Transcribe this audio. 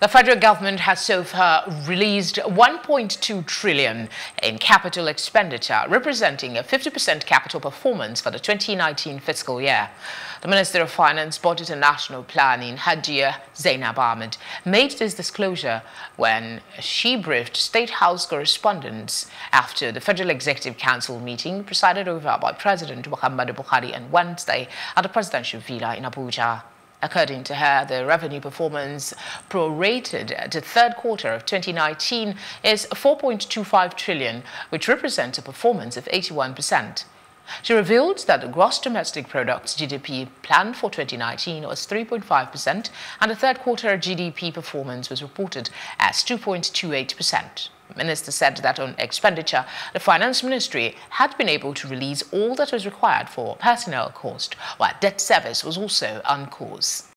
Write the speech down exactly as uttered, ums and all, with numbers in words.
The federal government has so far released one point two trillion dollars in capital expenditure, representing a fifty percent capital performance for the twenty nineteen fiscal year. The Minister of Finance, Budget and National Planning, Hadjia Zainab Ahmed, made this disclosure when she briefed State House correspondents after the Federal Executive Council meeting presided over by President Muhammadu Bukhari on Wednesday at the Presidential Villa in Abuja. According to her, the revenue performance prorated to third quarter of twenty nineteen is four point two five trillion dollars, which represents a performance of eighty-one percent. She revealed that the gross domestic products G D P planned for twenty nineteen was three point five percent, and the third quarter G D P performance was reported as two point two eight percent. The minister said that on expenditure, the finance ministry had been able to release all that was required for personnel cost, while debt service was also on course.